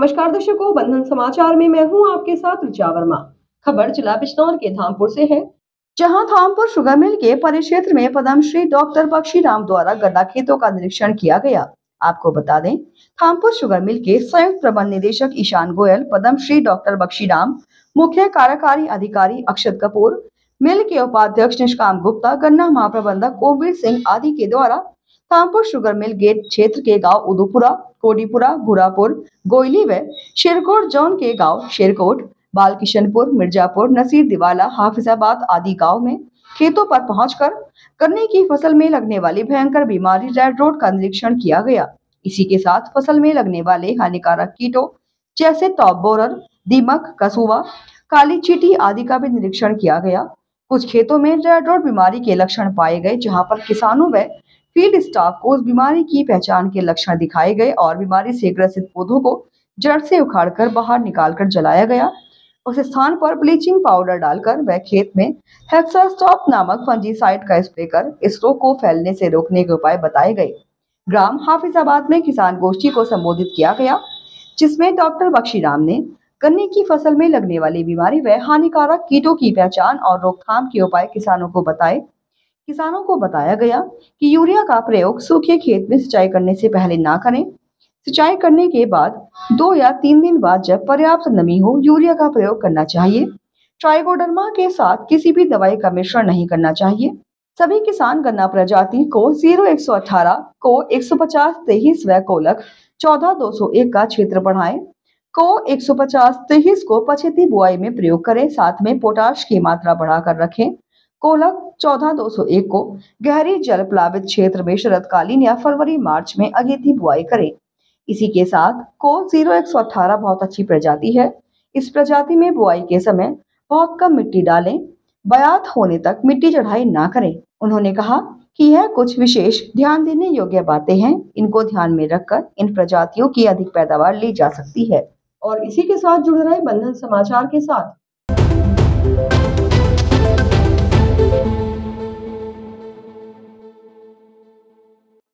नमस्कार दर्शकों, बंधन समाचार में मैं हूं आपके साथ ऋचा वर्मा। खबर जिला बिजनौर के धामपुर से है, जहां धामपुर शुगर मिल के परिक्षेत्र में पद्मश्री डॉक्टर बख्शी राम द्वारा गन्ना खेतों का निरीक्षण किया गया। आपको बता दें, धामपुर शुगर मिल के संयुक्त प्रबंध निदेशक ईशान गोयल, पद्मश्री डॉक्टर बख्शी राम, मुख्य कार्यकारी अधिकारी अक्षत कपूर, मिल के उपाध्यक्ष निष्कांत गुप्ता, गन्ना महाप्रबंधक ओबिर सिंह आदि के द्वारा धामपुर शुगर मिल गेट क्षेत्र के गांव उदुपुरा, कोडीपुरा, भुरापुर, गोयली व शेरकोट जोन के गांव शेरकोट, बालकिशनपुर, मिर्जापुर, नसीर दीवाला, हाफिजाबाद आदि गांव में खेतों पर पहुंचकर गन्ने की फसल में लगने वाली भयंकर बीमारी रेड रॉट का निरीक्षण किया गया। इसी के साथ फसल में लगने वाले हानिकारक कीटों जैसे तौबोरर, दीमक, कसुआ, काली चीटी आदि का भी निरीक्षण किया गया। कुछ खेतों में रेड रॉट बीमारी के लक्षण पाए गए, जहाँ पर किसानों व फील्ड स्टाफ को उस बीमारी की पहचान के लक्षण दिखाए गए और बीमारी से ग्रसित पौधों को जड़ से उखाड़कर बाहर निकालकर जलाया गया। उस स्थान पर ब्लीचिंग पाउडर डालकर वह खेत में हेक्सास्टॉप नामक फंजीसाइड का स्प्रे कर इस रोग को फैलने से रोकने के उपाय बताए गए। ग्राम हाफिजाबाद में किसान गोष्ठी को संबोधित किया गया, जिसमें डॉक्टर बख्शी राम ने गन्ने की फसल में लगने वाली बीमारी व हानिकारक कीटों की पहचान और रोकथाम के उपाय किसानों को बताए। किसानों को बताया गया कि यूरिया का प्रयोग सूखे खेत में सिंचाई करने से पहले ना करें। सिंचाई करने के बाद 2 या 3 दिन बाद जब पर्याप्त नमी हो यूरिया का प्रयोग करना चाहिए। ट्राइकोडर्मा के साथ किसी भी दवाई का मिश्रण नहीं करना चाहिए। सभी किसान गन्ना प्रजाति को 0118 को 150-23 व कोलक 14201 का क्षेत्र बढ़ाए, को 150-23 को पछेती बुआई में प्रयोग करें। साथ में पोटाश की मात्रा बढ़ाकर रखें। कोलक 14201 को गहरी जल प्लावित क्षेत्र में शरदकालीन या फरवरी-मार्च में अगेती बुआई करें। इसी के साथ को 0118 बहुत अच्छी प्रजाति है। इस प्रजाति में बुआई के समय बहुत कम मिट्टी डालें। बयात होने तक मिट्टी चढ़ाई ना करें। उन्होंने कहा कि यह कुछ विशेष ध्यान देने योग्य बातें हैं। इनको ध्यान में रखकर इन प्रजातियों की अधिक पैदावार ली जा सकती है। और इसी के साथ जुड़ रहे बंधन समाचार के साथ।